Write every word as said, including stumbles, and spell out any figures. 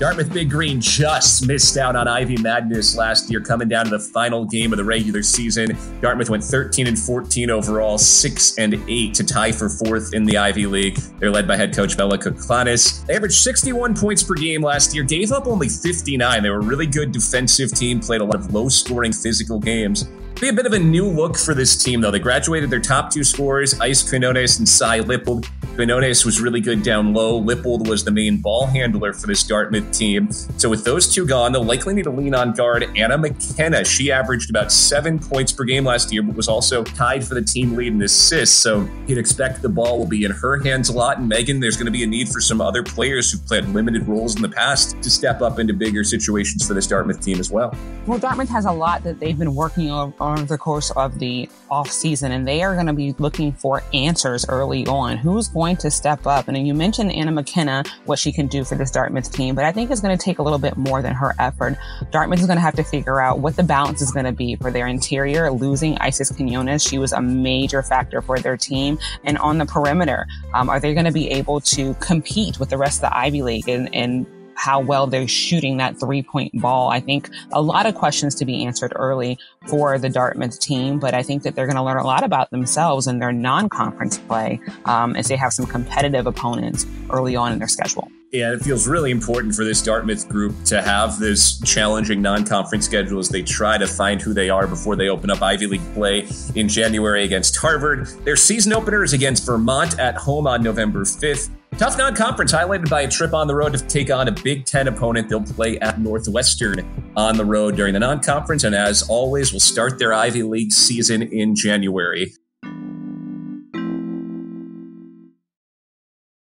Dartmouth Big Green just missed out on Ivy Madness last year, coming down to the final game of the regular season. Dartmouth went thirteen and fourteen overall, six and eight to tie for fourth in the Ivy League. They're led by head coach Bela Kuklanec. They averaged sixty-one points per game last year, gave up only fifty-nine. They were a really good defensive team, played a lot of low-scoring physical games. Be a bit of a new look for this team, though. They graduated their top two scorers, Ice Quinones and Cy Lippold. Quinones was really good down low. Lippold was the main ball handler for this Dartmouth team. So with those two gone, they'll likely need to lean on guard Anna McKenna. She averaged about seven points per game last year, but was also tied for the team lead in assists. So you'd expect the ball will be in her hands a lot. And Megan, there's going to be a need for some other players who've played limited roles in the past to step up into bigger situations for this Dartmouth team as well. Well, Dartmouth has a lot that they've been working on over the course of the offseason, and they are going to be looking for answers early on. Who's going to step up? And you mentioned Anna McKenna, what she can do for this Dartmouth team, but I think it's going to take a little bit more than her effort. Dartmouth is going to have to figure out what the balance is going to be for their interior, losing Isis Quinones. She was a major factor for their team. And on the perimeter, um, are they going to be able to compete with the rest of the Ivy League and, and how well they're shooting that three-point ball? I think a lot of questions to be answered early for the Dartmouth team, but I think that they're going to learn a lot about themselves and their non-conference play um, as they have some competitive opponents early on in their schedule. Yeah, it feels really important for this Dartmouth group to have this challenging non-conference schedule as they try to find who they are before they open up Ivy League play in January against Harvard. Their season opener is against Vermont at home on November fifth. Tough non-conference, highlighted by a trip on the road to take on a Big Ten opponent. They'll play at Northwestern on the road during the non-conference, and as always, will start their Ivy League season in January.